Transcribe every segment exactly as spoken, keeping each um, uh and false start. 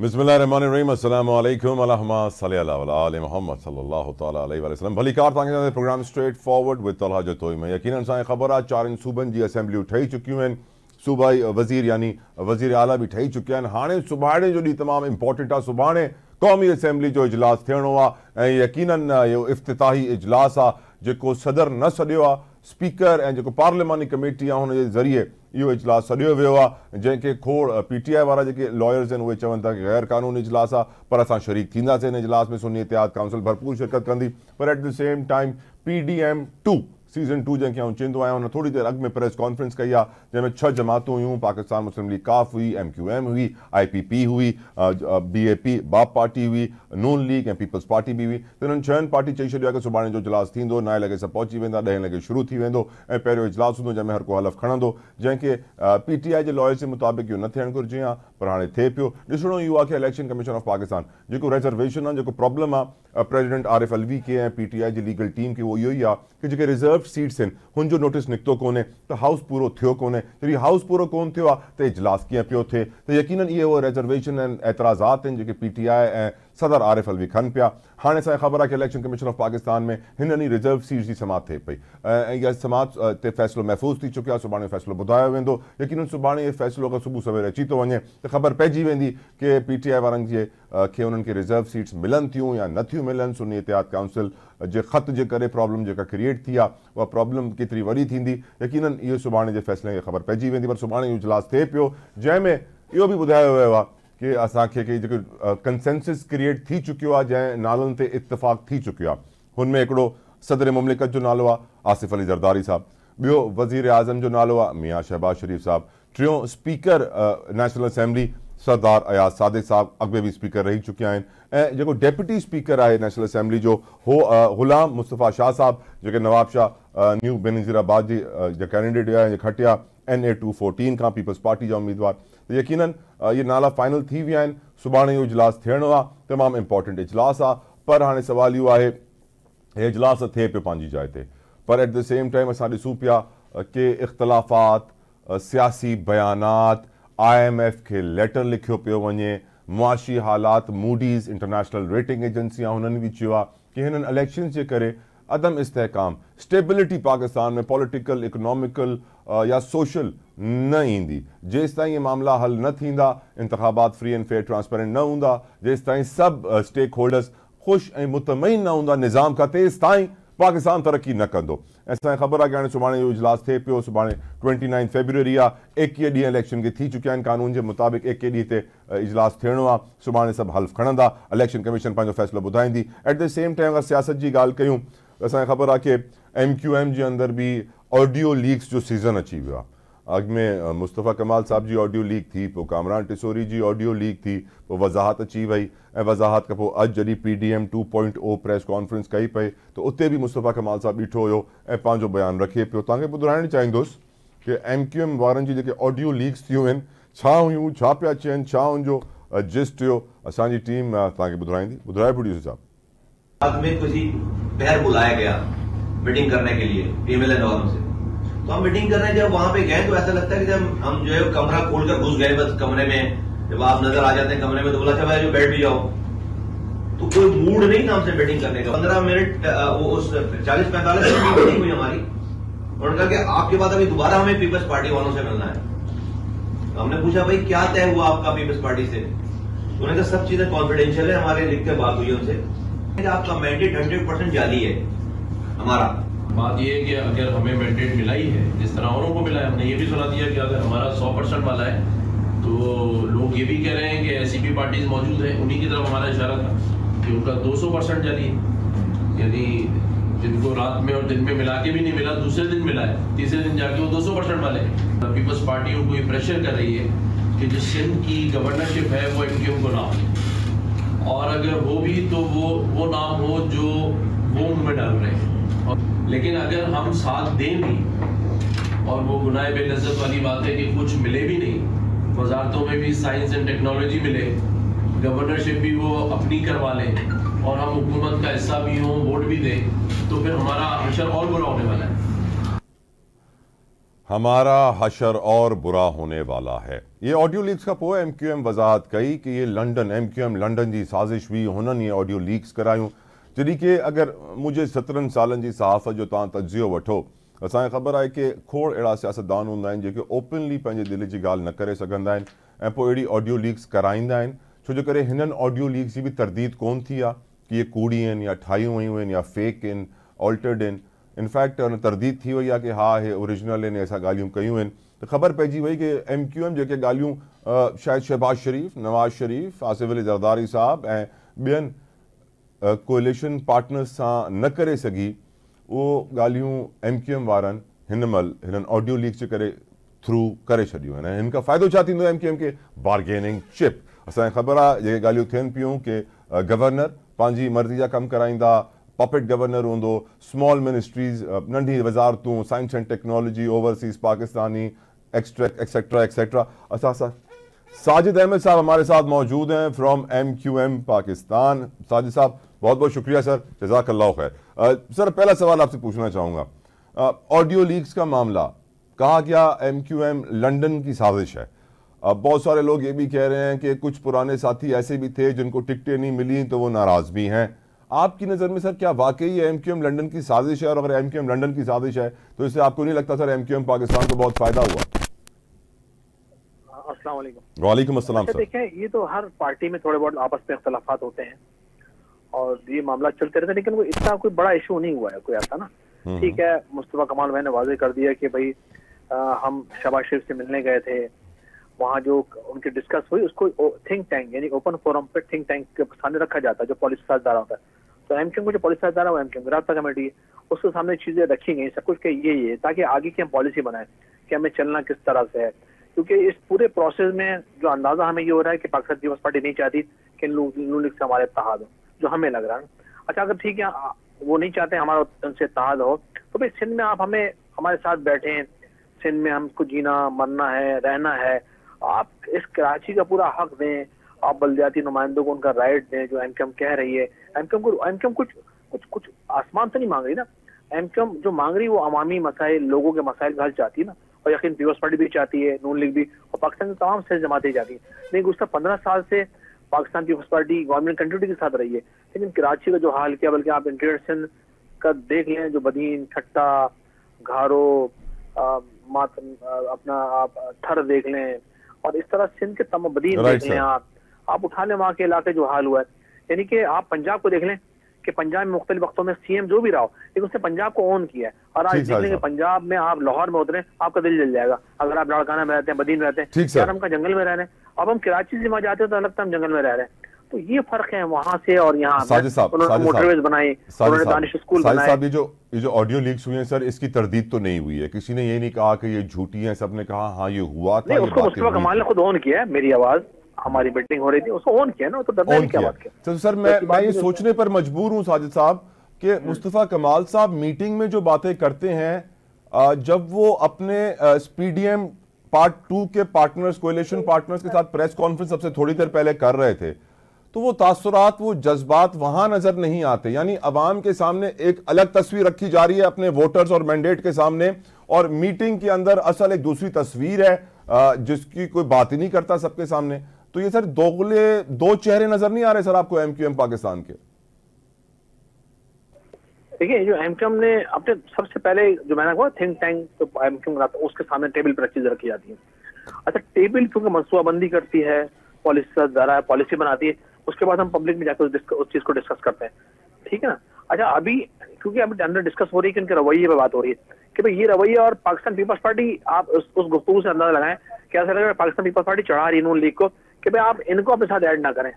बिस्मिल्लाहिर्रहमानिर्रहीम अस्सलाम वालेकुम अल्लाहुम्मा सल्ली अला आले मुहम्मद सल्लल्लाहु तआला अलैहि वसल्लम। भली कार तांगे जाने program straight forward with Talha Jatoi में यकीनन साए खबर आज चार सूबन जी असेंबली उठाई चुकियूं आहिनि, सूबाई वज़ीर यानी वज़ीर आला भी ठही चुकिया आहिनि। हाणे सुभाणे जो ॾींहुं तमामु इंपॉर्टेंट आहे, सुभाणे कौमी असेंबली जो इजलास थियणो आहे ऐं यकीनन इहो इफ्तिताही इजलास आहे जेको सदर न सॾियो आहे, स्पीकर ऐं जेको पार्लियामानी कमेटी आहे हुनजे ज़रिए इहो इजलास सॾियो वियो आहे, जंहिंखे खोड़ पीटीआई वारा जेके लॉयर्स आहिनि उहे चवनि था कि गैर कानूनी इजलास आहे, पर असां शरीक थींदासीं हिन इजलास में। सुन्नी इतिहाद काउंसिल भरपूर शिरकत कंदी, पर at the same time P D M two season two जंहिंखे आउं चवंदो आहियां, हुन थोरी देरि अॻु में प्रेस कॉन्फ्रेंस कई आहे जंहिंमें छह जमातूं हुयूं, पाकिस्तान मुस्लिम लीग काफ़ हुई, एम क्यू एम हुई, आई पी पी हुई, B A P BAP party हुई, नून लीग ऐं पीपल्स पार्टी बि हुई। त हिननि छहनि पार्टी चई छॾियो आहे कि सुभाणे जो इजलास थींदो, नाएं लॻे सभु पहुची वेंदा, ॾहें लॻे शुरू थी वेंदो ऐं पहिरियों इजलास हूंदो जंहिंमें हर को हलफ़ खणंदो, जंहिंखे पी टी आई जे लॉयर्स जे मुताबिक़ इहो न थियणु घुरिजे आहे, पर हाणे थिए पियो। ॾिसणो इहो आहे कि इलेक्शन कमीशन ऑफ पाकिस्तान जेको रिजर्वेशन आहे जेको प्रॉब्लम आहे प्रेसिडेंट आरिफ अलवी खे ऐं पी टी आई जी लीगल टीम खे, उहो इहो ई आहे कि जेके रिजर्व सीट्स आहिनि हुनजो नोटिस निकितो कोन्हे, त हाउस पूरो थियो कोन्हे। जॾहिं हाउस पूरो कोन थियो आहे त इजलास कीअं पियो थिए? त यकीनन इहे उहे रिजर्वेशन ऐं एतिराज़ात आहिनि जेके पी टी आई ऐं सदर आरिफ अलवी खनि पिया। हाणे असांखे ख़बर आहे कि इलेक्शन कमीशन ऑफ पाकिस्तान में हिन ॾींहुं रिजर्व सीट्स जी समात थिए पई ऐं इहा समात ते फ़ैसिलो महफ़ूज़ थी चुकियो आहे। सुभाणे फ़ैसिलो ॿुधायो वेंदो, यकीनन सुभाणे इहो फ़ैसिलो अगरि सुबुह सवेल अची थो वञे त ख़बर पइजी वेंदी कि पी टी आई वारनि जे खे उन्हनि खे रिजर्व सीट्स मिलनि थियूं या नथियूं मिलनि। सुन्नी इतिहाद काउंसिल जे ख़त जे करे प्रॉब्लम जेका क्रिएट थी आहे उहा प्रॉब्लम केतिरी वॾी थींदी, यकीनन इहो सुभाणे जे फ़ैसिले खे ख़बर पइजी वेंदी। पर सुभाणे इहो इजलास थिए पियो जंहिंमें इहो बि ॿुधायो वियो आहे कि असांखे के जेको कंसेंसिस क्रिएट थी चुकियो आहे, जंहिं नालनि ते इत्तिफ़ाक़ थी चुकियो आहे, हुनमें हिकिड़ो सदर मुमलिकत जो नालो आहे आसिफ़ अली ज़रदारी साहब, ॿियो वज़ीर आज़म जो नालो आहे मियाँ शहबाज शरीफ साहब, टियों speaker national assembly Sardar Ayaz Sadiq साहब अॻिमें बि स्पीकर रही चुकिया आहिनि, ऐं जेको डेप्यूटी स्पीकर आहे नेशनल असेंबली जो हो ग़ुलाम मुस्तफ़ा शाह साहब जेके नवाब शाह न्यू बेनज़ीराबाद जी जो कैंडिडेट हुआ ऐं खटिया एन ए टू फोर्टीन खां पीपल्स पार्टी जा उम्मीदवार। यकीनन ये नाला फाइनल थी विया आहिनि। सुभाणे इहो इजलास थियणो आहे, तमामु इंपॉर्टेंट इजलास आहे, पर हाणे सुवाल इहो आहे हे इजलास थिए पियो पंहिंजी जाइ ते, पर एट द सेम टाइम असां ॾिसूं पिया कि इख़्तिलाफ़ात सियासी बयानात आई एम एफ के लेटर लिखियो पियो वञे, मुआशी हालात मूडीज़ इंटरनेशनल रेटिंग एजेंसियां हुननि बि चयो आहे कि हिननि इलेक्शन्स जे करे अदम इस्तेहकाम स्टेबिलिटी पाकिस्तान में पॉलिटिकल इकनॉमिकल या सोशल न ईंदी, जेसि ताईं इहे मामला हल न थींदा, इंतख़ाबात फ्री एंड फेयर ट्रांसपेरेंट न हूंदा, जेसि ताईं सभु स्टेक होल्डर्स ख़ुशि ऐं मुतमईन न हूंदा निज़ाम खां, तेसि ताईं पाकिस्तान तरक़ी न कंदो। असांखे ख़बर आहे कि हाणे सुभाणे इहो इजलास थिए पियो, सुभाणे ट्वेंटी नाइन फेबररी आहे, एकवीह ॾींहं इलेक्शन के थी चुकिया आहिनि, कानून जे मुताबिक़ एकवीह ॾींहं ते इजलास थियणो आहे। सुभाणे सभु हल्फ़ खणंदा, इलेक्शन कमीशन पंहिंजो फ़ैसिलो ॿुधाईंदी। एट द सेम टाइम अगरि सियासत जी ॻाल्हि कयूं त असांखे ख़बर आहे कि एम क्यू एम जे अंदरि बि ऑडियो लीक्स जो सीज़न अची वियो आहे। अॻु में मुस्तफ़ा कमाल साहब जी ऑडियो लीक थी, पोइ कामरान टिसोरी जी ऑडियो लीक थी, पोइ वज़ाहत अची वई ऐं वज़ाहत खां पोइ अॼु जॾहिं P D M two point O press conference कई पई त उते बि मुस्तफ़ा कमाल साहब ॾिठो हुयो ऐं पंहिंजो बयानु रखे पियो। तव्हांखे ॿुधाइणु चाहींदुसि कि एम क्यू एम वारनि जी जेके ऑडियो लीक्स थियूं आहिनि छा हुयूं, छा पिया चवनि, छा हुनजो जिस्ट हुयो, असांजी टीम तव्हांखे ॿुधाईंदी। ॿुधायो प्रोड्यूसर साहब, बाद में कुछ ही बहर बुलाया गया मीटिंग करने के लिए एमएलए वालों से, तो हम मीटिंग कर रहे हैं। जब वहां पे गए तो ऐसा लगता है कि जब हम जो है कमरा खोलकर घुस गए, बस कमरे में जब आप नजर आ जाते हैं कमरे में तो बोला अच्छा भाई जो बैठ भी जाओ, तो कोई मूड नहीं था हमसे मीटिंग करने का। पंद्रह मिनट उस चालीस पैंतालीस मिनट की मीटिंग हुई हमारी, उन्होंने कहा कि आपके बाद अभी दोबारा हमें पीपल्स पार्टी वालों से मिलना है। तो हमने पूछा भाई क्या तय हुआ आपका पीपल्स पार्टी से? उन्होंने कहा सब चीजें कॉन्फिडेंशियल है, हमारे लिख के बात हुई उनसे, आपका मैंडेट हंड्रेड परसेंट जाली है। हमारा बात यह है कि अगर हमें मैंडेट मिला ही है जिस तरह औरों को मिला है, हमने ये भी सुना दिया कि अगर हमारा सौ परसेंट वाला है तो लोग ये भी कह रहे हैं कि ऐसी भी पार्टीज मौजूद हैं, उन्हीं की तरफ हमारा इशारा था कि उनका दो सौ परसेंट जारी है, यानी जिनको रात में और दिन में मिला के भी नहीं मिला, दूसरे दिन मिला है, तीसरे दिन जाके वो दो सौ परसेंट वाले हैं। पीपल्स पार्टी उनको ये प्रेशर कर रही है कि जो सिंध की गवर्नरशिप है वो एम क्यू एम को ना हो, और अगर वो भी तो वो वो ना हो जो वो उनमें डाल रहे हैं। लेकिन अगर हम साथ दें भी, और वो गुनाह बेलज़्ज़त वाली बात है कि कुछ मिले भी नहीं, वजारतों में भी साइंस एंड टेक्नोलॉजी मिले, गवर्नरशिप भी वो अपनी करवा लें और हम हुकूमत का हिस्सा भी हों, वोट भी दें, तो फिर हमारा हशर और बुरा होने वाला है। हमारा हशर और बुरा होने वाला है। ये ऑडियो लीक्स का पो एम क्यू एम वजाहत कही कि ये London M Q M London जी साजिश हुई हुनन ये ऑडियो लीक्स करायूं जॾहिं की अगर मुझे सत्रहन सालन जी सहाफ़त जो तव्हां तज्जियो वठो असांखे ख़बर आहे कि खोड़ अहिड़ा सियासतदान हूंदा आहिनि जेके ओपनली पंहिंजे दिलि जी ॻाल्हि न करे सघंदा आहिनि ऐं पोइ अहिड़ी ऑडियो लीक्स कराईंदा आहिनि छो जो करे हिननि ऑडियो लीक्स जी बि तरदीद कोन थी आहे कि इहे कूड़ी आहिनि या ठाहियूं वयूं आहिनि या फेक आहिनि ऑल्टर्ड आहिनि। इनफैक्ट उन तरदीद थी वई आहे कि हाँ ये ओरिजिनल आहिनि असां ॻाल्हियूं कयूं आहिनि तो ख़बर पइजी वई कि एम क्यू एम जेके ॻाल्हियूं शायदि शहबाज शरीफ नवाज़ शरीफ आसिफ अली जरदारी साहब ऐं ॿियनि कोएलिशन पार्टनर्स सां न करे सघी उहो ॻाल्हियूं एम क्यू एम वारनि हिन महिल हिननि ऑडियो लीक जे करे थ्रू करे छॾियूं आहिनि। हिनखां फ़ाइदो छा थींदो एम क्यू एम खे? Bargaining chip. असांखे ख़बर आहे जेके ॻाल्हियूं थियनि पियूं कि गवर्नर पंहिंजी मर्ज़ी जा कमु कराईंदा, पॉपेट गवर्नर होंदो, स्मॉल मिनिस्ट्रीज़ नंढी वज़ारतूं science and technology overseas Pakistani extra etcetera etcetera. असा सा साजिद अहमद साहब हमारे साथ मौजूद हैं from M Q M Pakistan. Sajid साहब बहुत बहुत शुक्रिया सर, जज़ाकल्लाह खैर। सर पहला सवाल आपसे पूछना चाहूँगा, ऑडियो लीक्स का मामला कहा गया एम क्यू एम लंडन की साजिश है। अब बहुत सारे लोग ये भी कह रहे हैं कि कुछ पुराने साथी ऐसे भी थे जिनको टिकटें नहीं मिली तो वो नाराज़ भी हैं। आपकी नज़र में सर क्या वाकई एम क्यू एम लंडन की साजिश है, और अगर एम क्यू एम लंडन की साजिश है तो इससे आपको नहीं लगता sir M Q M Pakistan को बहुत फायदा हुआ? अस्सलाम वालेकुम। वालेकुम अस्सलाम। अच्छा देखें, ये तो हर पार्टी में थोड़े बहुत आपस में इख्तलाफात होते हैं और ये मामला चलते रहता है, लेकिन वो इतना कोई बड़ा इशू नहीं हुआ है कोई ऐसा ना। ठीक है, मुस्तफ़ा कमाल भाई ने वाजे कर दिया कि भाई आ, हम शहबाज शरीफ से मिलने गए थे, वहाँ जो उनकी डिस्कस हुई उसको थिंक टैंक यानी ओपन फोरम पे थिंक टैंक के सामने रखा जाता है जो पॉलिसी साझेदार होता है। तो एम क्यू एम को जो पॉलिसी साझेदार है वो एम क्यू एम रास्ता कमेटी है, उसके सामने चीज़ें रखी गई सब कुछ के ये ये ताकि आगे की हम पॉलिसी बनाएं कि हमें चलना किस तरह से है। क्योंकि इस पूरे प्रोसेस में जो अंदाजा हमें ये हो रहा है कि पाकिस्तान पीपल्स पार्टी नहीं चाहती कि नून लीग से हमारा इत्तहाद हो, जो हमें लग रहा है। अच्छा अगर ठीक है वो नहीं चाहते हमारा उनसे इत्तहाद हो तो भाई सिंध में आप हमें हमारे साथ बैठें, सिंध में हमको जीना मरना है रहना है, आप इस कराची का पूरा हक दें, आप बल्दियाती नुमाइंदों को उनका राइट दें जो एम क्यू एम कह रही है। एम क्यू एम को एम क्यू एम कुछ कुछ कुछ आसमान से नहीं मांग रही ना, एम क्यू एम जो मांग रही है वो अवामी मसाइल लोगों के मसाइल का हल चाहती है ना, और यकीन पीपल्स पार्टी भी चाहती है, नून लीग भी और पाकिस्तान में तमाम से जमातें चाहती है। लेकिन गुज़श्ता पंद्रह साल से Pakistan peoples party government continuity के साथ रही है, लेकिन कराची का जो हाल किया, बल्कि आप इंटरनेशनल का देख लें जो बदीन ठट्टा घारो मात अपना आप थर देख लें और इस तरह सिंध के तमाम बदीन देख लें, आप आप उठा लें वहाँ के इलाके जो हाल हुआ है। यानी कि आप पंजाब को देख लें कि पंजाब में मुख्तलिफ वक्तों में सीएम जो भी रहा हो लेकिन उसने पंजाब को ऑन किया है, और आज देख लेंगे पंजाब में आप लाहौर में उतरे आपका दिल जल जाएगा अगर आप लाड़काना में रहते हैं, बदीन में रहते हैं, यार हम का जंगल में रह रहे हैं, अब हम कराची से वहाँ जाते हैं तो लगता है हम जंगल में रह रहे हैं। तो ये फर्क है वहाँ से और यहाँ। मोटरवेज बनाए, उन्होंने दानिश स्कूल बनाए। ये जो ये जो ऑडियो लीक्स हुई हैं सर, इसकी तरदीद तो नहीं हुई है, किसी ने ये नहीं कहा कि ये झूठी है, सबने कहा हाँ ये हुआ था। उसको मुस्तफ़ा कमाल ने खुद ऑन किया है, मेरी आवाज़ हमारी मीटिंग हो रही थी उसको ऑन किया ना, तो डरने की क्या बात है। तो सर मैं मैं ये सोचने पर मजबूर हूँ साजिद साहब कि मुस्तफ़ा कमाल साहब मीटिंग में जो बातें करते हैं जब वो अपने पीडीएम पार्ट टू के पार्टनर्स कोएलिशन पार्टनर्स के साथ प्रेस कॉन्फ्रेंस सबसे थोड़ी देर पहले कर रहे थे तो वो तासुरात वो जज्बात वहाँ नज़र नहीं आते, यानी अवाम के सामने एक अलग तस्वीर रखी जा रही है अपने वोटर्स और मैंडेट के सामने, और मीटिंग के अंदर असल एक दूसरी तस्वीर है जिसकी कोई बात ही नहीं करता सबके सामने। तो ये सर दोगले दो चेहरे नजर नहीं आ रहे सर आपको एम क्यू एम पाकिस्तान के? देखिए जो एम क्यू एम ने अपने सबसे पहले जो मैंने कहा थिंक टैंक तो एम क्यू एम उसके सामने टेबल पर चीजें रखी जाती है। अच्छा टेबल क्योंकि मनसूबाबंदी करती है, पॉलिसी द्वारा पॉलिसी बनाती है, उसके बाद हम पब्लिक में जाकर उस, उस चीज को डिस्कस करते हैं, ठीक है ना। अच्छा अभी क्योंकि अभी अंदर डिस्कस हो रही है कि उनके रवैये पर बात हो रही है कि भाई ये रवैया और पाकिस्तान पीपल्स पार्टी, आप उस, उस गुफ्तगू से अंदाजा लगाएं क्या ऐसा लगा पाकिस्तान पीपल्स पार्टी चढ़ा रही नून लीग को कि भाई आप इनको अपने साथ ऐड ना करें,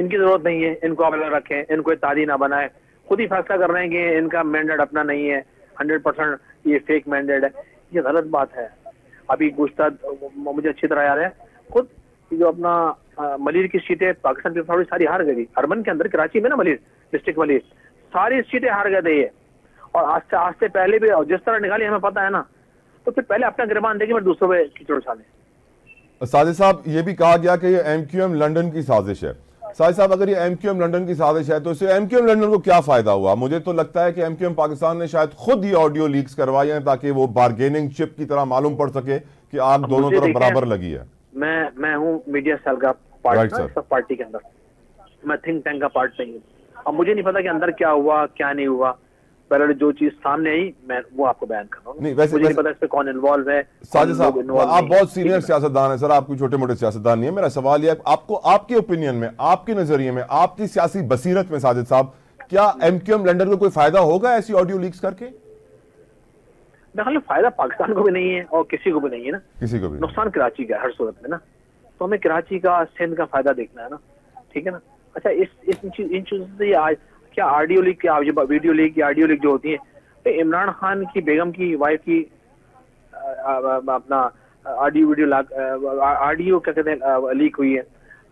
इनकी जरूरत नहीं है, इनको आप अलग रखें, इनको तादी ना बनाएं, खुद ही फैसला कर रहे हैं कि इनका मैंडेट अपना नहीं है, हंड्रेड परसेंट ये फेक मैंडेट है। ये गलत बात है। अभी गुस्ता मुझे अच्छी तरह याद है खुद जो अपना आ, मलिर की सीटें पाकिस्तान पीपल्स पार्टी सारी हार गई अर्बन के अंदर कराची में ना, मलिर डिस्ट्रिक्ट मलिर सारी सीटें हार गए थे ये, और आज से आज से पहले भी जिस तरह निकाली हमें पता है ना, तो फिर पहले अपना गिरबान देंगे फिर दूसरों पे कीचड़ उछालें। साजिद साहब ये भी कहा गया कि ये एम क्यू एम लंडन की साजिश है। साजिद साहब, अगर ये एम क्यू एम लंडन की साजिश है तो इससे एम क्यू एम लंडन को क्या फायदा हुआ? मुझे तो लगता है कि एम क्यू एम पाकिस्तान ने शायद खुद ही ऑडियो लीक्स करवाए हैं ताकि वो बार्गेनिंग चिप की तरह मालूम पड़ सके कि आग दोनों तरफ बराबर लगी है। मैं मैं हूँ मीडिया सेल का पार्टनर सब पार्टी के अंदर, मैं थिंक टैंक का पार्ट नहीं हूँ। अब मुझे नहीं पता कि अंदर क्या हुआ क्या नहीं हुआ, पहले जो चीज सामने आई मैं वो आपको बयान कर रहा हूँ। नहीं, वैसे मुझे नहीं पता इसमें कौन इन्वॉल्व है। साजिद साहब, आप बहुत सीनियर सियासतदान हैं सर, आप कोई छोटे मोटे सियासतदान नहीं है। मेरा सवाल ये है, आपको आपके ओपिनियन में, आपके नजरिए में, आपकी सियासी बसीरत में साजिद साहब, क्या एमक्यूएम लंडन को कोई फायदा होगा ऐसी ऑडियो लीक्स करके? देखिए, फायदा पाकिस्तान को भी नहीं है और किसी को भी नहीं है ना, किसी को भी नुकसान कराची का हर सूरत में ना, तो हमें कराची का सिंध का फायदा देखना है ना, ठीक है ना। अच्छा, इस इन चीजों से आज क्या ऑडियो लीक, क्या वीडियो लीक, ऑडियो लीक जो होती है, तो इमरान खान की बेगम की वाइफ की अपना ऑडियो वीडियो ऑडियो क्या कहते हैं लीक हुई है,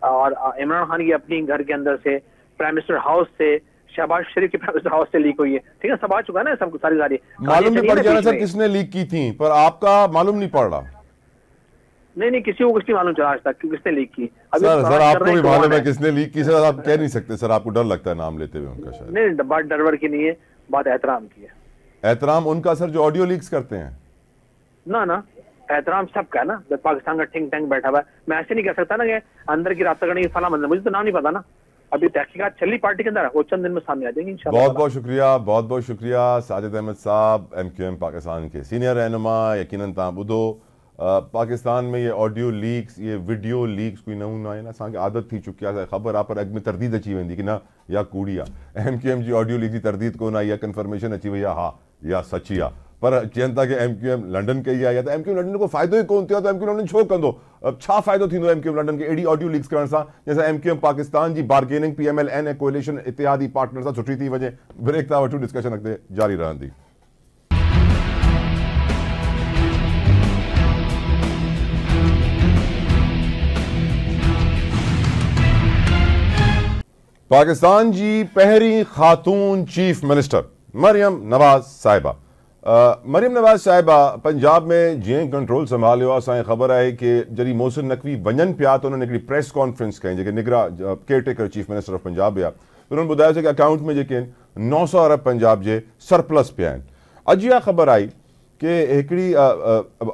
और इमरान खान की अपनी घर के अंदर से, प्राइम मिनिस्टर हाउस से, शहबाज शरीफ के प्राइम मिनिस्टर हाउस से लीक हुई है। ठीक है, सब आ चुका है ना, सबको सारी सारी मालूम नहीं पड़ जाना सर किसने लीक की थी, पर आपका मालूम नहीं पड़ रहा? नहीं नहीं, किसी को कुछ नहीं मालूम चला आज तक किसने लीक की। अभी सर, सर आपको भी मालूम है किसने लीक की सर, आप कह नहीं सकते सर, आपको डर लगता है नाम लेते हुए उनका? शायद नहीं, बात डरवर की नहीं है, बात एहतराम की है। एहतराम उनका सर जो ऑडियो लीक्स करते हैं ना, ना एहतराम सबका ना, जब पाकिस्तान का थिंक टैंक बैठा हुआ है। मैं ऐसे नहीं कह सकता ना कि अंदर की रास्ता करने की फला मंजर, मुझे तो नाम नहीं पता ना, अभी तहकीकात चल रही पार्टी के अंदर, वो चंद दिन में सामने आ जाएगी इंशाल्लाह। बहुत बहुत शुक्रिया, बहुत बहुत शुक्रिया साजिद अहमद साहब, एम क्यू एम पाकिस्तान के सीनियर रहनुमा। यकीनन तव्हां ॿुधो, आ, पाकिस्तान में ये ऑडियो लीक्स, ये वीडियो लीक्स कोई नओं न आहे न, असांखे आदत थी चुकी आहे। ख़बर आहे पर अॻु में तरदीद अची वेंदी कि न या कूड़ी आहे। एम क्यू एम जी ऑडियो लीक जी तरदीद कोन आहे, या कंफर्मेशन अची वई आहे, हा या सची आहे। पर चवनि था कि एम क्यू एम लंडन कई आहे, या त एम क्यू एम लंडन को फ़ाइदो ई कोन थियो, त एम क्यू एम लंडन छो कंदो? अब छा फ़ाइदो थींदो एम क्यू एम लंडन खे अहिड़ी ऑडियो लीक्स करण सां जंहिंसां एम क्यू एम पाकिस्तान जी bargaining P M L N ऐं कोएलिशन इतिहादी पार्टनर सां सुठी थी वञे। ब्रेक था वठूं, डिस्कशन अॻिते जारी रहंदी। पाकिस्तान जी पहरीं खातून चीफ मिनिस्टर मरियम नवाज़ साहिबा, मरियम नवाज़ साहिबा पंजाब में जीअं कंट्रोल संभालियो आहे। असांखे ख़बर आहे की जॾहिं मोहसिन नकवी वञनि पिया त उन्हनि हिकिड़ी प्रेस कॉन्फ्रेंस कई, जेके निगरा caretaker chief minister of Punjab हुआ, उन्हनि ॿुधायोसीं की अकाउंट में जेके आहिनि नौ सौ अरब पंजाब जे सरप्लस पिया आहिनि। अॼु इहा ख़बर आई की हिकिड़ी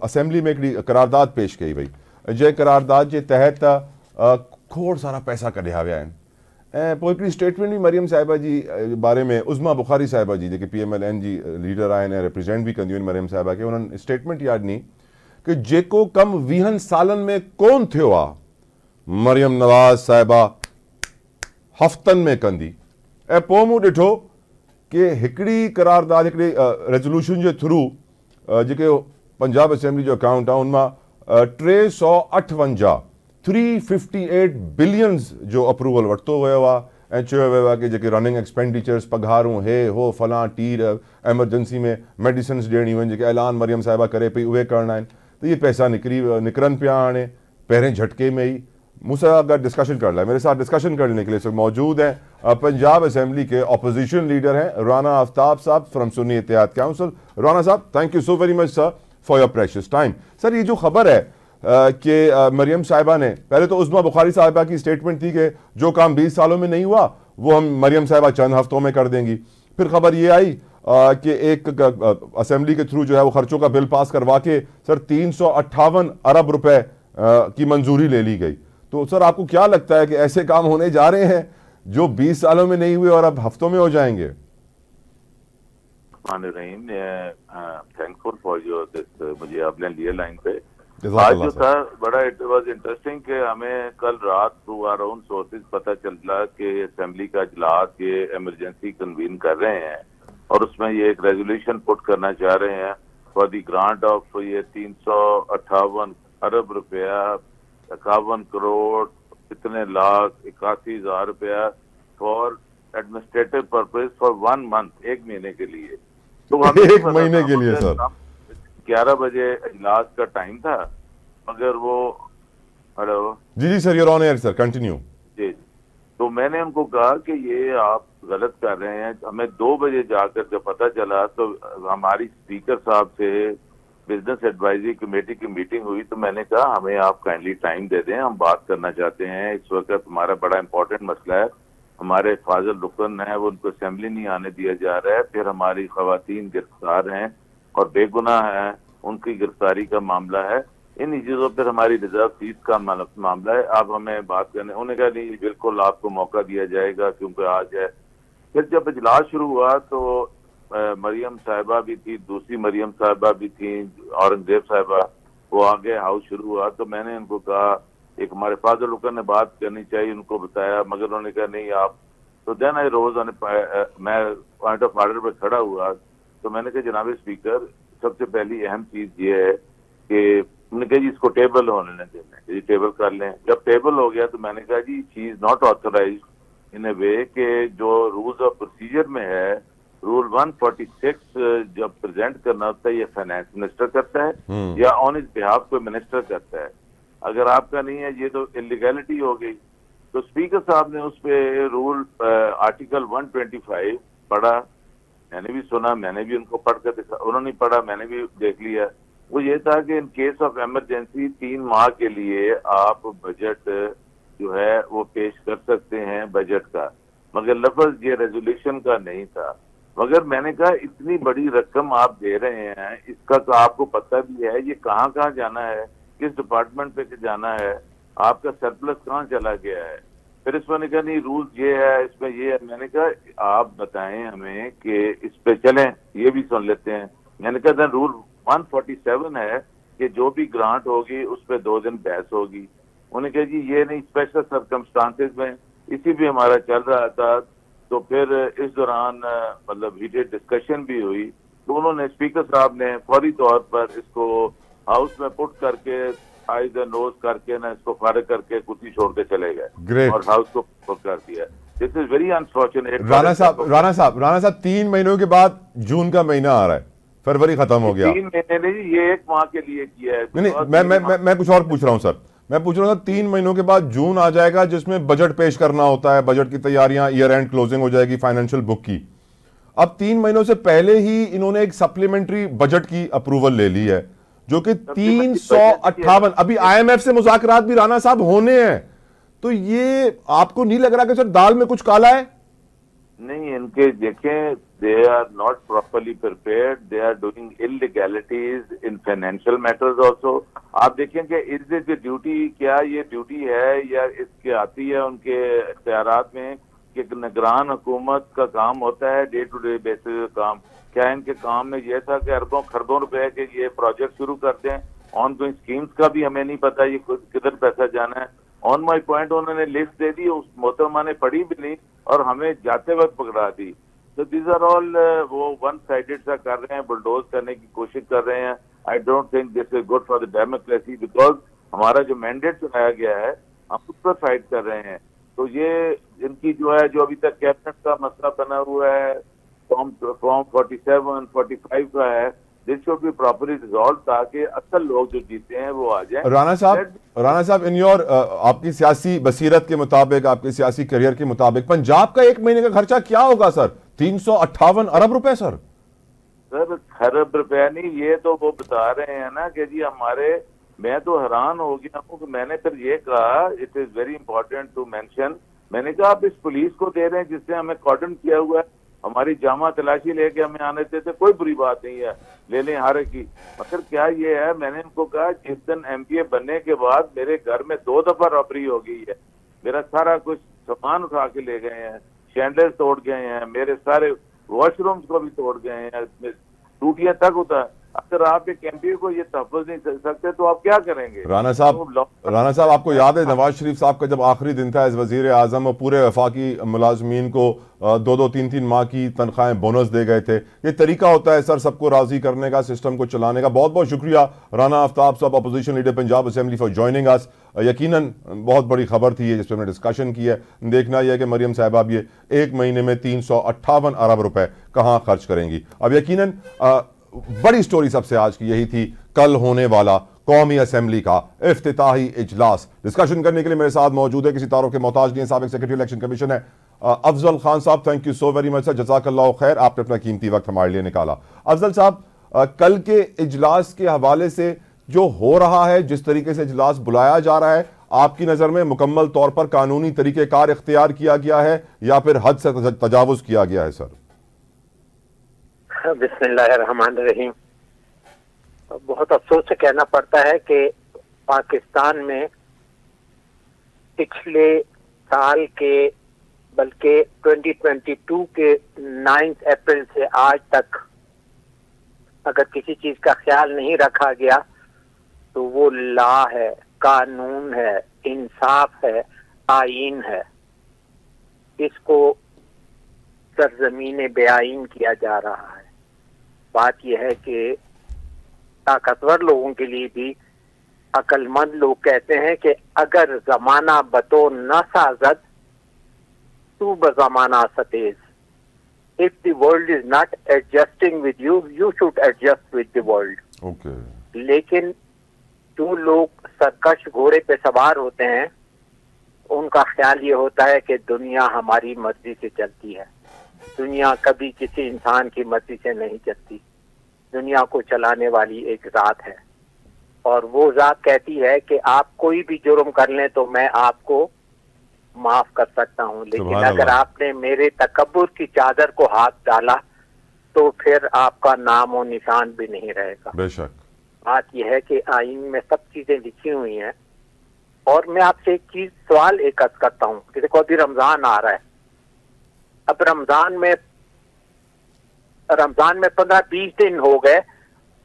असेंबली में हिकिड़ी करारदाद पेश कई वई, जंहिं करारदाद जे तहत खोड़ सारा पैसा कढिया विया आहिनि। ऐं पोइ हिकिड़ी स्टेटमेंट बि मरियम साहिबा जी बारे में उज़मा बुखारी साहिबा जी, जेके पी एम एल एन जी लीडर आहिनि ऐं रिप्रेज़ेंट बि कंदियूं आहिनि मरियम साहिबा खे, उन्हनि स्टेटमेंट यादि ॾिनी की जेको कमु वीहनि सालनि में कोन थियो आहे मरियम नवाज़ साहिबा हफ़्तनि में कंदी। ऐं पोइ मूं ॾिठो की हिकिड़ी करारदाद, हिकिड़ी रेज़ोल्यूशन जे थ्रू जेके पंजाब असेंबली जो अकाउंट आहे उन मां टे सौ अठवंजाह तीन सौ अठावन बिलियंस जो अप्रूवल वरितो वियो आहे ऐं चयो वियो आहे की जेके रनिंग एक्सपेंडिचर्स, पघारूं, हे हो फलां टीर, एमरजेंसी में मेडिसिन्स ॾियणियूं आहिनि, जेके ऐलान मरियम साहिबा करे पई उहे करणा आहिनि, त इहे पैसा निकिरी निकिरनि पिया हाणे पहिरें झटके में ई। मूंसां अगरि डिस्कशन करण लाइ, मेरे साथ डिस्कशन करने के लिए सब मौजूद हैं पंजाब असेंबली के अपोजिशन लीडर हैं राना आफ्ताब साहब फ्रॉम सुन्नी इत्तेहाद काउंसिल। राना साहब, thank you so very much sir for your precious time. Sir, ये जो खबर है कि मरियम साहिबा ने, पहले तो उज़मा बुखारी साहिबा की स्टेटमेंट थी कि जो काम बीस सालों में नहीं हुआ वो हम मरियम साहिबा चंद हफ्तों में कर देंगी, फिर खबर ये आई कि एक असेंबली के थ्रू जो है वो खर्चों का बिल पास करवा के सर तीन सौ अट्ठावन अरब रुपए की मंजूरी ले ली गई। तो सर, आपको क्या लगता है कि ऐसे काम होने जा रहे हैं जो बीस सालों में नहीं हुए और अब हफ्तों में हो जाएंगे? थैंकफुल फॉर योर दिस, मुझे आपने लिए लाइन पे। आज जो था बड़ा इट वाज इंटरेस्टिंग कि हमें कल रात थ्रू आर ओन सोर्सेज पता चला कि असेंबली का इजलास ये इमरजेंसी कन्वीन कर रहे हैं और उसमें ये एक रेजोल्यूशन पुट करना चाह रहे हैं फॉर दी ग्रांट ऑफ ये तीन सौ अट्ठावन अरब रुपया, इक्यावन करोड़ इतने लाख इक्यासी हजार रुपया for administrative purpose for one month, एक महीने के लिए। तो हमें एक महीने के लिए सर ग्यारह बजे इजलास का टाइम था, मगर वो hello ji ji sir, you're on air sir, continue जी। तो मैंने उनको कहा कि ये आप गलत कर रहे हैं। हमें दो बजे जाकर जब पता चला तो हमारी स्पीकर साहब से बिजनेस एडवाइजरी कमेटी की मीटिंग हुई तो मैंने कहा हमें आप काइंडली टाइम दे दें, हम बात करना चाहते हैं। इस वक्त हमारा बड़ा इंपॉर्टेंट मसला है, हमारे फाजल रुकन हैं वो उनको असेंबली नहीं आने दिया जा रहा है, फिर हमारी खवातीन गिरफ्तार हैं और बेगुनाह हैं, उनकी गिरफ्तारी का मामला है, इन चीज़ों पर हमारी रिजर्व फीस का मामला है, आप हमें बात करने। उन्होंने कहा नहीं बिल्कुल आपको मौका दिया जाएगा क्योंकि आज है। फिर जब इजलास शुरू हुआ तो मरियम साहिबा भी थी, दूसरी मरियम साहिबा भी थी, औरंगजेब साहिबा, वो आगे हाउस शुरू हुआ तो मैंने उनको कहा एक हमारे फादर लुकन ने बात करनी चाहिए, उनको बताया, मगर उन्होंने कहा नहीं आप। तो देन आई रोज मैं पॉइंट ऑफ ऑर्डर पर खड़ा हुआ तो मैंने कहा जनाब स्पीकर सबसे पहली अहम चीज ये है कि उन्होंने कहा जी इसको टेबल होने देना, टेबल कर लें। जब टेबल हो गया तो मैंने कहा जी she is not authorize in a way के जो रूल्स ऑफ प्रोसीजर में है रूल वन फोर्टी सिक्स जब प्रेजेंट करना होता है ये फाइनेंस मिनिस्टर करता है या ऑन इज बिहाफ कोई मिनिस्टर करता है, अगर आपका नहीं है ये तो इलीगैलिटी हो गई। तो स्पीकर साहब ने उस पर rule article one twenty five पढ़ा, मैंने भी सुना, मैंने भी उनको पढ़कर देखा, उन्होंने पढ़ा मैंने भी देख लिया। वो ये था कि इन केस ऑफ एमरजेंसी तीन माह के लिए आप बजट जो है वो पेश कर सकते हैं बजट का, मगर लफ्ज ये रेजोल्यूशन का नहीं था। मगर मैंने कहा इतनी बड़ी रकम आप दे रहे हैं, इसका तो आपको पता भी है ये कहाँ कहाँ जाना है, किस डिपार्टमेंट पे जाना है, आपका सरप्लस कहाँ चला गया है। फिर इसमें कहा नहीं रूल्स ये है, इसमें ये है। मैंने कहा आप बताएं हमें कि इस पे चलें, ये भी सुन लेते हैं। मैंने कहा था रूल वन फोर्टी सेवन है कि जो भी ग्रांट होगी उस पर दो दिन बहस होगी। उन्होंने कहा जी ये नहीं, स्पेशल सर्कमस्टांसेस में इसी भी हमारा चल रहा था। तो फिर इस दौरान मतलब हीटेड डिस्कशन भी हुई तो उन्होंने स्पीकर साहब ने फौरी तौर पर इसको हाउस में पुट करके आइज एंड नोज करके ना इसको फारिग करके कुर्सी छोड़ के चले गए और हाउस को पुट कर दिया। This is very unfortunate. Rana sahab Rana sahab Rana साहब तीन महीनों के बाद जून का महीना आ रहा है, फरवरी खत्म हो गया, तीन महीने नहीं ये एक माह के लिए किया है। नहीं, नहीं, मैं, मैं, मैं, मैं कुछ और पूछ रहा हूँ सर, मैं पूछ रहा हूँ तीन महीनों के बाद जून आ जाएगा जिसमें बजट पेश करना होता है, बजट की तैयारियां, ईयर एंड क्लोजिंग हो जाएगी फाइनेंशियल बुक की। अब तीन महीनों से पहले ही इन्होंने एक सप्लीमेंट्री बजट की अप्रूवल ले ली है जो कि तीन सौ अट्ठावन अभी आईएमएफ से मुज़ाकरात भी राणा साहब होने हैं। तो ये आपको नहीं लग रहा कि सर दाल में कुछ काला है? नहीं, इनके देखें they are not properly prepared, they are doing illegalities in financial matters also. आप देखें कि इज इज ड्यूटी, क्या ये ड्यूटी है या इसके आती है उनके इख्तियारात में कि निगरान हुकूमत का काम होता है डे टू डे बेसिस काम। क्या इनके काम में यह था कि अरबों खरबों रुपए के ये प्रोजेक्ट शुरू करते हैं, ऑन गोइंग स्कीम्स का भी हमें नहीं पता ये किधर पैसा जाना है। ऑन माई पॉइंट उन्होंने लिस्ट दे दी, उस मोहतरमा ने पढ़ी भी नहीं और हमें जाते वक्त पकड़ा दी। तो दिस आर ऑल वो वन साइडेड सा कर रहे हैं, बुलडोज करने की कोशिश कर रहे हैं। I don't think this is good for the democracy because हमारा जो मैंडेट चुनाया गया है हम उस पर फाइट कर रहे हैं। तो ये इनकी जो है जो अभी तक कैबिनेट का मसला बना हुआ है form form forty seven forty five का है, this should be properly resolve ताकि असल लोग जो जीते हैं वो आ जाए। राणा साहब राणा साहब इन योर आपकी सियासी बसीरत के मुताबिक, आपके सियासी करियर के मुताबिक पंजाब का एक महीने का खर्चा क्या होगा सर? तीन सौ अट्ठावन अरब रुपए सर सर खरब रुपया नहीं, ये तो वो बता रहे हैं ना कि जी हमारे, मैं तो हैरान हो गया हूँ। मैंने फिर ये कहा it is very important to mention, मैंने कहा आप इस पुलिस को दे रहे हैं जिसने हमें कॉर्डन किया हुआ है, हमारी जामा तलाशी लेके हमें आने देते, कोई बुरी बात नहीं है, ले लें हर की। मगर क्या ये है, मैंने इनको कहा जिस दिन एमपीए बनने के बाद मेरे घर में दो दफा रॉबरी हो गई है, मेरा सारा कुछ सामान उठा के ले गए हैं, शैंडल्स तोड़ गए हैं, मेरे सारे वॉशरूम्स को भी तोड़ गए हैं, टूटियां तक उतार। अगर आप एक एमपी को ये तहफ़्फ़ुज़ नहीं कर सकते तो आप क्या करेंगे? राणा साहब राणा साहब आपको याद है नवाज शरीफ साहब का जब आखिरी दिन था एज वजीर आजम, वो पूरे वफाकी मुलाजमीन को दो दो तीन तीन माह की तनख्वाहें बोनस दे गए थे। ये तरीका होता है सर सबको राजी करने का, सिस्टम को चलाने का। बहुत बहुत शुक्रिया राणा आफ्ताब साहब, opposition leader Punjab assembly, for joining us. यकीनन बहुत बड़ी खबर थी जिस पर हमने डिस्कशन की है। देखना यह है कि मरियम साहिबा ये एक महीने में तीन सौ अट्ठावन अरब रुपए कहाँ खर्च करेंगी। अब यकीनन बड़ी स्टोरी सबसे आज की यही थी, कल होने वाला कौमी असेंबली का इफ्तिताही इजलास। डिस्कशन करने के लिए मेरे साथ मौजूद है, किसी तारों के मोहताज नहीं, साबिक सेक्रेटरी इलेक्शन कमीशन है अफजल खान साहब। Thank you so very much sir, जज़ाकल्लाह खैर, आपने अपना कीमती वक्त हमारे लिए निकाला। अफजल साहब कल के इजलास के हवाले से जो हो रहा है, जिस तरीके से इजलास बुलाया जा रहा है, आपकी नज़र में मुकम्मल तौर पर कानूनी तरीक़ेकार इख्तियार किया गया है या फिर हद से तजावुज़ किया गया है? सर बिस्मिल्लाहिर्रहमानिर्रहीम, बहुत अफसोस से कहना पड़ता है कि पाकिस्तान में पिछले साल के बल्कि दो हज़ार बाईस के नौ अप्रैल से आज तक अगर किसी चीज़ का ख्याल नहीं रखा गया तो वो लॉ है, कानून है, इंसाफ है, आइन है। इसको सरजमीन बेआइन किया जा रहा है। बात यह है कि ताकतवर लोगों के लिए भी अक्लमंद लोग कहते हैं कि अगर जमाना बतौर न साजद तो बजमाना Satej. If the world is not adjusting with you, you should adjust with the world. Okay. लेकिन जो लोग सरकश घोड़े पे सवार होते हैं उनका ख्याल ये होता है कि दुनिया हमारी मर्जी से चलती है। दुनिया कभी किसी इंसान की मर्जी से नहीं चलती। दुनिया को चलाने वाली एक जात है और वो जात कहती है कि आप कोई भी जुर्म कर लें तो मैं आपको माफ कर सकता हूं, लेकिन अगर आपने मेरे तकब्बुर की चादर को हाथ डाला तो फिर आपका नाम और निशान भी नहीं रहेगा। बेशक बात यह है कि आइन में सब चीजें लिखी हुई हैं। और मैं आपसे एक चीज सवाल एक करता हूं कि देखो अभी रमजान आ रहा है। अब रमजान में रमजान में पंद्रह बीस दिन हो गए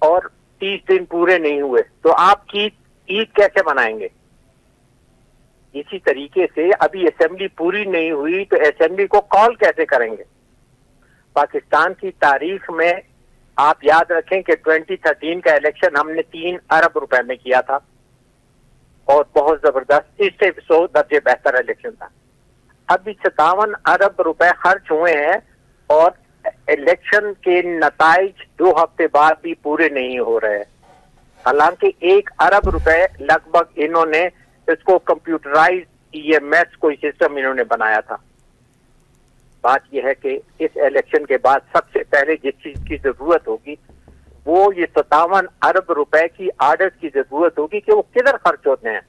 और तीस दिन पूरे नहीं हुए, तो आप ईद ईद कैसे मनाएंगे? इसी तरीके से अभी असेंबली पूरी नहीं हुई तो असेंबली को कॉल कैसे करेंगे? पाकिस्तान की तारीख में आप याद रखें कि दो हज़ार तेरह का इलेक्शन हमने तीन अरब रुपए में किया था और बहुत जबरदस्त, इससे सौ दर्जे बेहतर इलेक्शन था। अभी सत्तावन अरब रुपए खर्च हुए हैं और इलेक्शन के नताइज दो हफ्ते बाद भी पूरे नहीं हो रहे हैं। हालांकि एक अरब रुपए लगभग इन्होंने इसको कंप्यूटराइज ई एम एस कोई सिस्टम इन्होंने बनाया था। बात यह है कि इस इलेक्शन के बाद सबसे पहले जिस चीज की जरूरत होगी वो ये सत्तावन अरब रुपए की आर्डर की जरूरत होगी कि वो किधर खर्च होते हैं।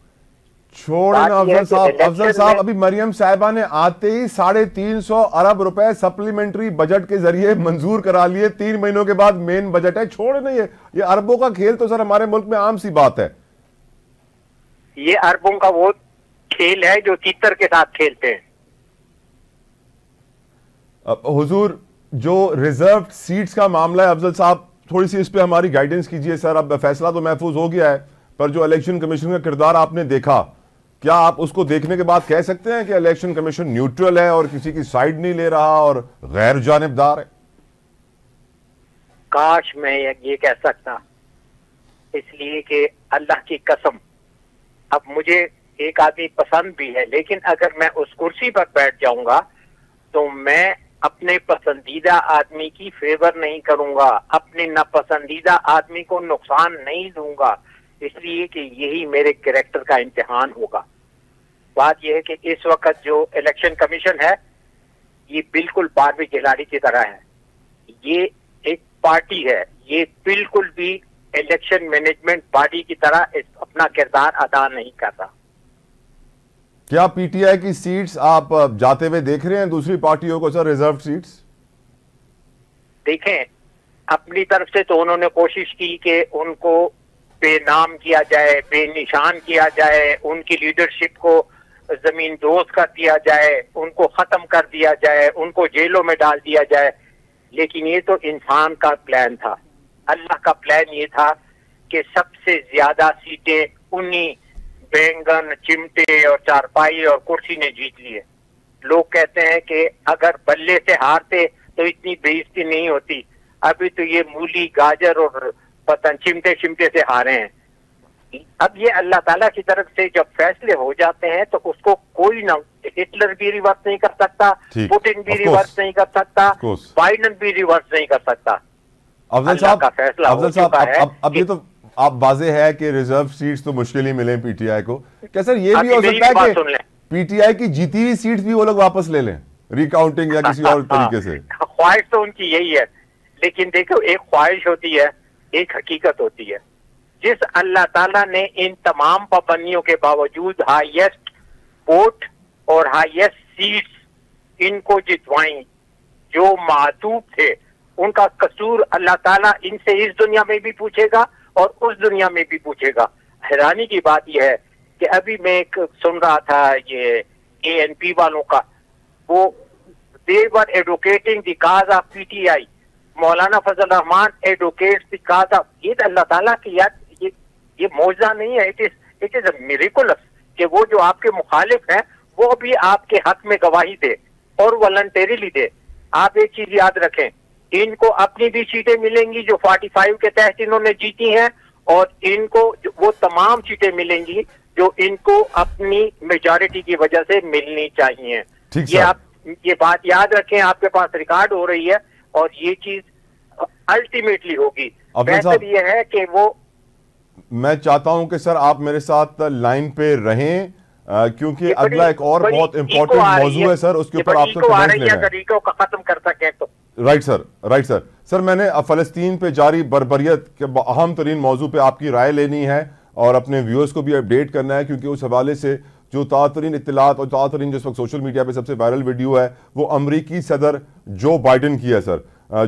छोड़ना अफजल साहब, अफजल साहब अभी मरियम साहिबा ने आते ही साढ़े तीन सौ अरब रुपए सप्लीमेंट्री बजट के जरिए मंजूर करा लिए। तीन महीनों के बाद मेन बजट है। छोड़ नहीं है ये अरबों का खेल, तो सर हमारे मुल्क में आम सी बात है। ये अरबों का वो खेल है जो तीतर के साथ खेलते हैं। अब हुजूर जो रिजर्व सीट्स का मामला है, अफजल साहब थोड़ी सी इस पे हमारी गाइडेंस कीजिए सर। अब फैसला तो महफूज हो गया है पर जो इलेक्शन कमीशन का किरदार आपने देखा, क्या आप उसको देखने के बाद कह सकते हैं कि इलेक्शन कमीशन न्यूट्रल है और किसी की साइड नहीं ले रहा और गैर जानिबदार है? काश मैं ये कह सकता, इसलिए कि अल्लाह की कसम अब मुझे एक आदमी पसंद भी है, लेकिन अगर मैं उस कुर्सी पर बैठ जाऊंगा तो मैं अपने पसंदीदा आदमी की फेवर नहीं करूंगा, अपने नापसंदीदा आदमी को नुकसान नहीं दूंगा, इसलिए कि यही मेरे कैरेक्टर का इम्तिहान होगा। बात यह है कि इस वक्त जो इलेक्शन कमीशन है ये बिल्कुल बारहवीं खिलाड़ी की तरह है। ये एक पार्टी है, ये बिल्कुल भी इलेक्शन मैनेजमेंट बॉडी की तरह अपना किरदार अदा नहीं कर रहा। क्या पी टी आई की सीट्स आप जाते हुए देख रहे हैं दूसरी पार्टियों को सर, रिजर्व सीट्स? देखें, अपनी तरफ से तो उन्होंने कोशिश की कि उनको बेनाम किया जाए, बेनिशान किया जाए, उनकी लीडरशिप को जमीन दोस्त कर दिया जाए, उनको खत्म कर दिया जाए, उनको जेलों में डाल दिया जाए। लेकिन ये तो इंसान का प्लान था। अल्लाह का प्लान ये था कि सबसे ज्यादा सीटें उन्हीं बैंगन, चिमटे और चारपाई और कुर्सी ने जीत लिए। लोग कहते हैं कि अगर बल्ले से हारते तो इतनी बेइज्जती नहीं होती, अभी तो ये मूली, गाजर और पतन चिमटे चिमटे से हारे हैं। अब ये अल्लाह ताला की तरफ से जब फैसले हो जाते हैं तो उसको कोई ना, हिटलर भी रिवर्स नहीं कर सकता, पुतिन भी रिवर्स नहीं कर सकता, बाइडन भी रिवर्स नहीं कर सकता। अफजल साहब, अफजल साहब अब, अब, अब ये तो आप वाजे है कि रिजर्व सीट्स तो मुश्किल ही मिले पी टी आई को। क्या सर ये भी हो सकता है कि पी टी आई की जीती हुई सीट्स भी वो लोग वापस ले लें रिकाउंटिंग या किसी और तरीके से? ख्वाहिश तो उनकी यही है, लेकिन देखो एक ख्वाहिश होती है एक हकीकत होती है। जिस अल्लाह ताला ने इन तमाम पाबंदियों के बावजूद हाईएस्ट वोट और हाईएस्ट सीट्स इनको जितवाई, जो मातूब थे उनका कसूर अल्लाह ताला इनसे इस दुनिया में भी पूछेगा और उस दुनिया में भी पूछेगा। हैरानी की बात यह है कि अभी मैं एक सुन रहा था ये ए एन पी वालों का, वो they were advocating the cause of P T I, Maulana Fazal Rehman advocates the cause of, ये अल्लाह ताला की याद, ये ये मौजदा नहीं है, it is it is a miracle कि वो जो आपके मुखालिफ हैं वो भी आपके हक में गवाही दे और वॉलंटरीली दे। आप एक चीज याद रखें, इनको अपनी भी सीटें मिलेंगी जो पैंतालीस के तहत इन्होंने जीती हैं, और इनको वो तमाम सीटें मिलेंगी जो इनको अपनी मेजॉरिटी की वजह से मिलनी चाहिए। ये आप ये बात याद रखें, आपके पास रिकॉर्ड हो रही है और ये चीज अल्टीमेटली होगी। बेहतर ये है कि वो, मैं चाहता हूं कि सर आप मेरे साथ लाइन पे रहें क्योंकि अगला एक और बहुत इंपॉर्टेंट मौजूद है सर, उसके ऊपर आपसे कमेंट लेना है। अगर ईको का खत्म कर सके तो right sir, right sir. Sir मैंने फ़लस्तीन पे जारी बर्बरियत के अहम तरीन मौजू पे आपकी राय लेनी है और अपने व्यूअर्स को भी अपडेट करना है क्योंकि उस हवाले से जो ताज़ा इत्तलात और ताज़ा जिस वक्त सोशल मीडिया पे सबसे वायरल वीडियो है वो अमरीकी सदर जो बाइडन की है। सर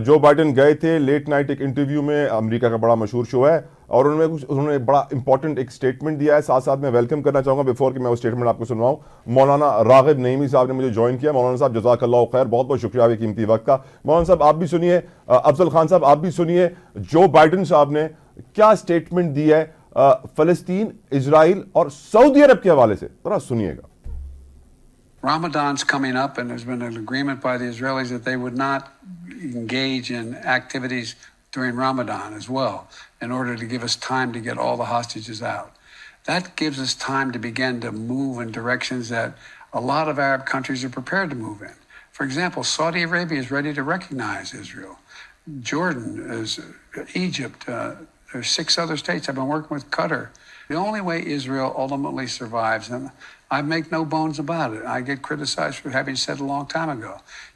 जो बाइडन गए थे लेट नाइट एक इंटरव्यू में, अमरीका का बड़ा मशहूर शो है, और उन्होंने कुछ उन्होंने बड़ा इंपॉर्टेंट एक स्टेटमेंट दिया है। साथ साथ मैं वेलकम करना चाहूँगा बिफोर कि मैं वो स्टेटमेंट आपको सुनवाऊँ, मौलाना राग़िब नईमी साहब ने मुझे ज्वाइन किया। मौलाना साहब जज़ाकल्लाह खैर, बहुत बहुत शुक्रिया आपके कीमती वक्त का। मौलाना साहब आप भी सुनिए, अफजल खान साहब आप भी सुनिए, जो बाइडन साहब ने क्या स्टेटमेंट दी है फ़लस्तीन, इजराइल और सऊदी अरब के हवाले से, थोड़ा सुनिएगा। Ramadan's coming up and there's been an agreement by the Israelis that they would not engage in activities during Ramadan as well, in order to give us time to get all the hostages out. That gives us time to begin to move in directions that a lot of Arab countries are prepared to move in. For example, Saudi Arabia is ready to recognize Israel. Jordan is, Egypt, uh, there's six other states. I've been working with Qatar. The only way Israel ultimately survives, and I make no bones about it, I get criticized for having said a long time ago,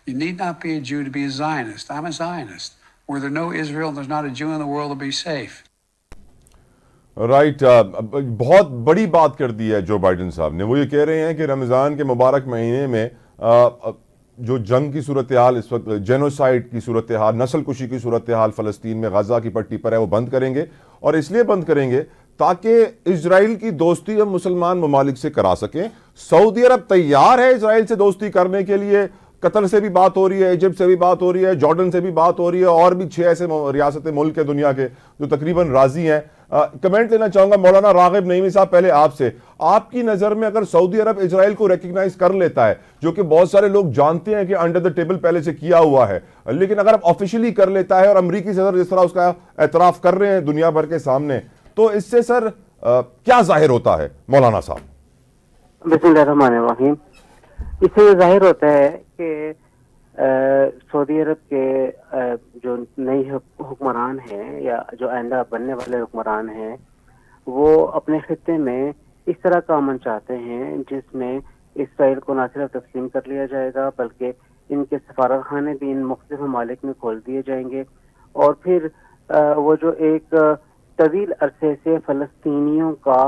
you need not be a Jew to be a Zionist. I'm a Zionist. Where there no Israel, there's not a Jew in the world to be safe. Right, uh, बहुत बड़ी बात कर दी है जो Biden साहब ने। वो ये कह रहे हैं कि रमज़ान के मुबारक महीने में uh, जो जंग की सूरत हाल, इस वक्त जेनोसाइड की सूरत हाल, नस्ल कुशी की सूरत हाल फ़लस्तीन में गजा की पट्टी पर है, वो बंद करेंगे। और इसलिए बंद करेंगे ताकि इसराइल की दोस्ती हम मुसलमान ममालिक से करा सकें। सऊदी अरब तैयार है इसराइल से दोस्ती करने के लिए, कतर से भी बात हो रही है, इजिप्ट से भी बात हो रही है, जॉर्डन से भी बात हो रही है, और भी छह ऐसे रियासतें मुल्क है दुनिया के जो तकरीबन राजी हैं। कमेंट लेना चाहूँगा मौलाना राग़िब नईमी साहब पहले आपसे, आपकी नज़र में अगर सऊदी अरब इसराइल को रिकग्नाइज कर लेता है, जो कि बहुत सारे लोग जानते हैं कि अंडर द टेबल पहले से किया हुआ है, लेकिन अगर अब ऑफिशियली कर लेता है और अमरीकी सदर जिस तरह उसका एतराफ़ कर रहे हैं दुनिया भर के सामने, तो इससे सर आ, क्या जाहिर होता है मौलाना साहब? बिस्मिल्लाहिर्रहमानिर्रहीम, इससे ये जाहिर होता है कि सऊदी अरब के आ, जो नई हुक्मरान हैं या जो आइंदा बनने वाले हुक्मरान हैं वो अपने खित्ते में इस तरह का अमन चाहते हैं जिसमें इसराइल को ना सिर्फ तस्लीम कर लिया जाएगा बल्कि इनके सफारतखाने भी इन मुख्तलिफ ममालिक में खोल दिए जाएंगे, और फिर आ, वो जो एक तवील अरसे से फ़लस्तीनियों का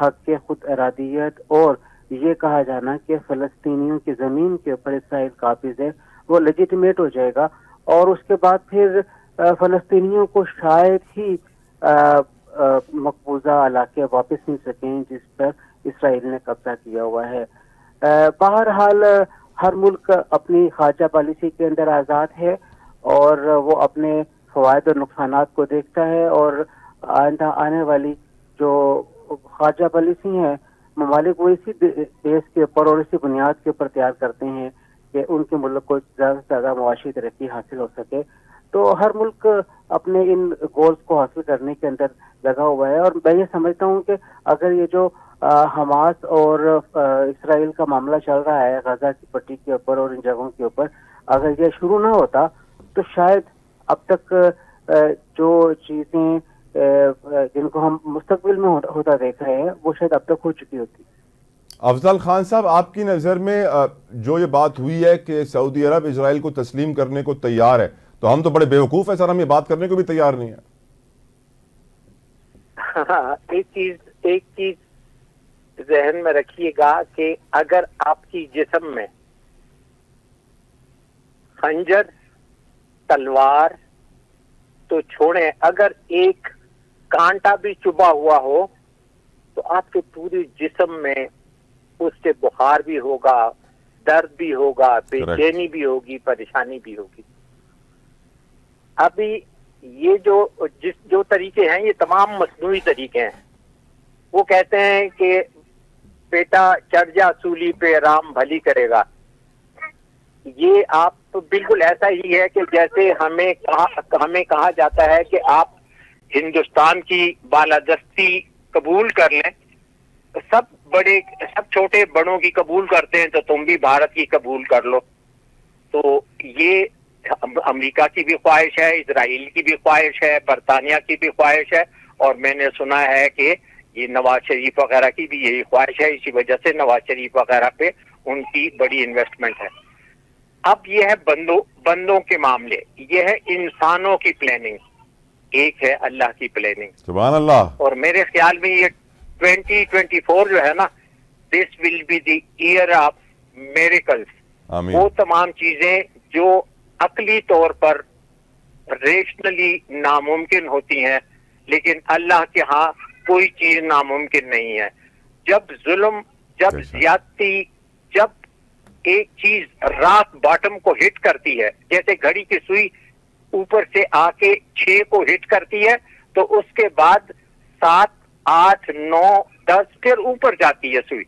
हक के खुद इरादियत और ये कहा जाना कि फ़लस्तीनियों की ज़मीन के ऊपर इसराइल काबिज़ है वो लेजिटिमेट हो जाएगा, और उसके बाद फिर फ़लस्तीनियों को शायद ही मकबूजा इलाके वापस मिल सकें जिस पर इसराइल ने कब्जा किया हुआ है। बहरहाल हर मुल्क अपनी खारजा पॉलिसी के अंदर आज़ाद है और वो अपने फ़वायद और नुकसान को देखता है, और आइंदा आने वाली जो खारजा पॉलिसी है ममालिक वो इसी बेस के ऊपर और इसी बुनियाद के ऊपर तैयार करते हैं कि उनके मुल्क को ज़्यादा से ज़्यादा मुआशी तरक्की हासिल हो सके। तो हर मुल्क अपने इन गोल्स को हासिल करने के अंदर लगा हुआ है, और मैं ये समझता हूँ कि अगर ये जो आ, हमास और इसराइल का मामला चल रहा है गजा की पट्टी के ऊपर और इन जगहों के ऊपर, अगर ये शुरू ना होता तो शायद अब तक आ, जो चीज़ें जिनको हम मुस्तकबिल में होता देख रहे हैं वो शायद अब तक हो चुकी होती। अफजल खान साहब आपकी नज़र में जो ये बात हुई है कि सऊदी अरब इसराइल को तस्लीम करने को तैयार है, तो हम तो बड़े बेवकूफ़ हैं सर, हम ये बात करने को भी तैयार नहीं है। हाँ, एक चीज एक चीज जहन में रखिएगा कि अगर आपकी जिस्म में खंजर, तलवार तो छोड़े, अगर एक कांटा भी चुभा हुआ हो तो आपके पूरे जिस्म में उससे बुखार भी होगा, दर्द भी होगा, बेचैनी भी होगी, परेशानी भी होगी। अभी ये जो जिस जो तरीके हैं ये तमाम मस्नूई तरीके हैं। वो कहते हैं कि बेटा चढ़ जा सूली पे राम भली करेगा। ये आप तो बिल्कुल ऐसा ही है कि जैसे हमें कहा हमें कहा जाता है कि आप हिंदुस्तान की बालादस्ती कबूल कर लें, सब बड़े सब छोटे बड़ों की कबूल करते हैं तो तुम भी भारत की कबूल कर लो। तो ये अमेरिका की भी ख्वाहिश है, इसराइल की भी ख्वाहिश है, बरतानिया की भी ख्वाहिश है, और मैंने सुना है कि ये नवाज शरीफ वगैरह की भी यही ख्वाहिश है। इसी वजह से नवाज शरीफ वगैरह पे उनकी बड़ी इन्वेस्टमेंट है। अब ये है बंदों बंदों के मामले, ये है इंसानों की प्लानिंग, एक है अल्लाह की प्लानिंग, सुभान अल्लाह। और मेरे ख्याल में ये ट्वेंटी ट्वेंटी फोर जो है ना, this will be the year of miracles. वो तमाम चीजें जो अकली तौर पर रेशनली नामुमकिन होती हैं, लेकिन अल्लाह के यहाँ कोई चीज नामुमकिन नहीं है। जब जुल्म, जब ज्यादती, जब एक चीज रात बॉटम को हिट करती है, जैसे घड़ी की सुई ऊपर से आके छह को हिट करती है तो उसके बाद सात, आठ, नौ, दस फिर ऊपर जाती है सुई।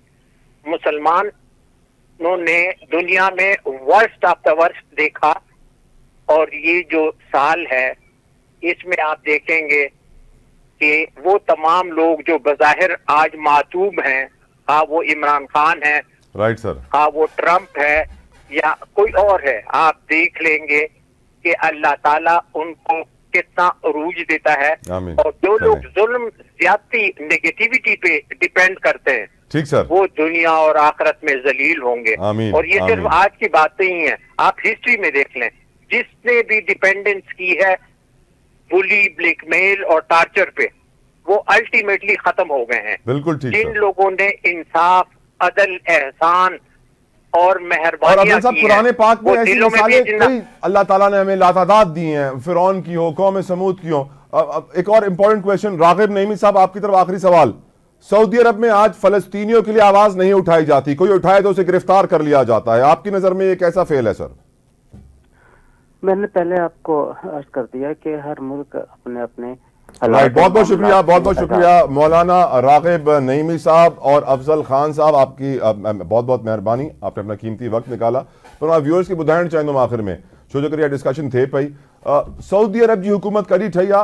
मुसलमानों ने दुनिया में वर्स्ट ऑफ द वर्स्ट देखा, और ये जो साल है इसमें आप देखेंगे कि वो तमाम लोग जो बज़ाहिर आज मातूब हैं, हाँ वो इमरान खान है, राइट सर, हाँ वो ट्रंप है या कोई और है, आप देख लेंगे कि अल्लाह ताला उनको कितना अरूज देता है। और जो लोग जुल्म, ज्यादती, नेगेटिविटी पे डिपेंड करते हैं, ठीक सर, वो दुनिया और आखिरत में जलील होंगे। और ये सिर्फ आज की बात नहीं है, आप हिस्ट्री में देख लें, जिसने भी डिपेंडेंस की है बुली, ब्लैकमेल और टार्चर पे, वो अल्टीमेटली खत्म हो गए हैं। बिल्कुल ठीक। जिन लोगों ने इंसाफ, अदल, एहसान और मेहरबानी की है, कुरान पाक में ऐसी मिसालें अल्लाह ताला ने हमें लातादाद दी हैं, फिरौन की हो, कौम समूद की हो। एक और इम्पोर्टेंट क्वेश्चन, रागिब नईमी साहब आपकी तरफ आखिरी सवाल। सऊदी अरब में आज फलस्तीनियों के लिए आवाज नहीं उठाई जाती, कोई उठाए तो उसे गिरफ्तार कर लिया जाता है, आपकी नजर में ये कैसा फेल है सर? मैंने पहले आपको अर्ज कर दिया कि हर मुल्क अपने अपने राइट। बहुत बहुत शुक्रिया, बहुत बहुत शुक्रिया मौलाना रागिब नईमी साहब और अफजल खान साहब, आपकी बहुत बहुत मेहरबानी, आपने अपना कीमती वक्त निकाला। पर मैं व्यूअर्स की बुधाइण चाहूँ आखिर में, छो शुक्रिया, डिस्कशन थे पई सऊदी अरब जी हुकूमत कड़ी ठहिया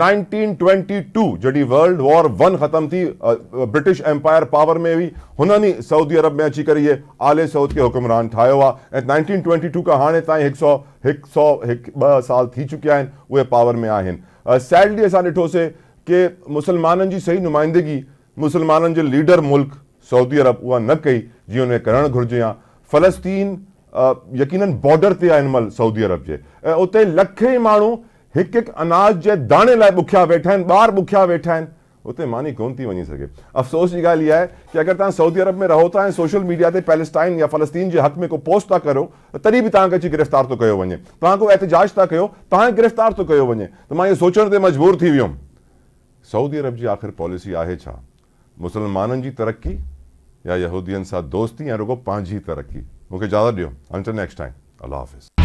नाइनटीन ट्वेंटी टू जड़ी वर्ल्ड वॉर वन खत्म थी, ब्रिटिश एम्पायर पावर में हुई, हुननी सऊदी अरब में अची करी आले सऊद के हुक्मरान ठायो हुआ। ऐं नाइनटीन ट्वेंटी टू का हाणे ताईं हिक सौ हिक सौ हिक ॿ साल थी चुकिया आहिनि, उहे पावर में आहिनि। सैडली असां ॾिठोसीं कि मुसलमाननि जी सही नुमाइंदगी, मुसलमाननि जो लीडर मुल्क सऊदी अरब, उहा न कई जीअं उन करणु घुरिजे। हा, फ़लस्तीन यकीनन बॉर्डर ते आहे हिन महिल सऊदी अरब जे, ऐं उते लखे माण्हू हिकु हिकु अनाज जे दाणे लाइ बुखिया वेठा आहिनि, ॿार बुखिया वेठा आहिनि, उते मानी कोन थी वञी सघे। अफ़सोस जी ॻाल्हि इहा आहे की अगरि तव्हां सऊदी अरब में रहो था ऐं सोशल मीडिया ते पैलेस्टाइन या फ़लस्तीन जे हक़ में को पोस्ट था करो, तॾहिं बि तव्हांखे अची गिरफ़्तार थो कयो वञे, तव्हां को एहतिजाज था कयो, तव्हांखे गिरफ़्तार थो कयो वञे। त मां इहो सोचण ते मजबूर थी वियुमि, सऊदी अरब जी आख़िर पॉलिसी आहे छा? मुसलमाननि जी तरक़ी या यहूदियुनि सां दोस्ती या रुगो पंहिंजी तरक़ी? मूंखे इजाज़त ॾियो, अंटिल नेक्स्ट टाइम, अल्लाह हाफ़िज़।